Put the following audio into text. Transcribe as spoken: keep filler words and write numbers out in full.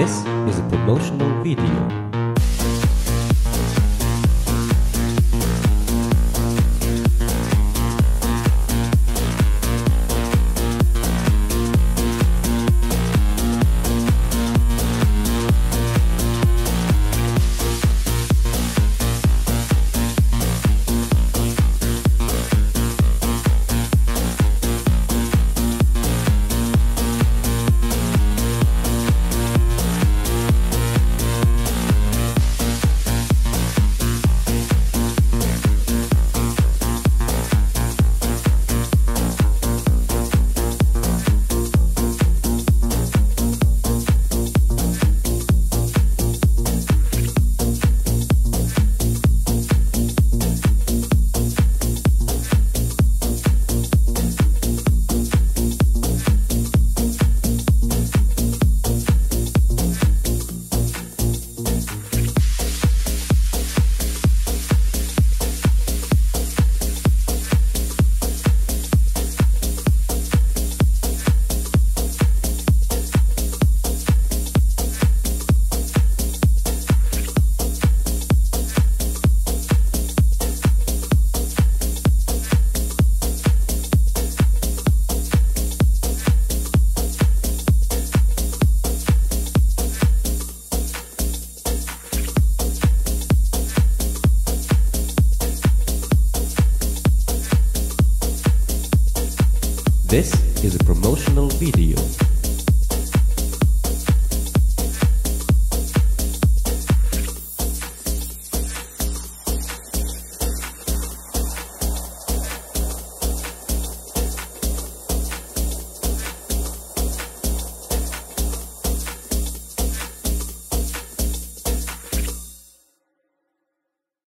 This is a promotional video. This is a promotional video.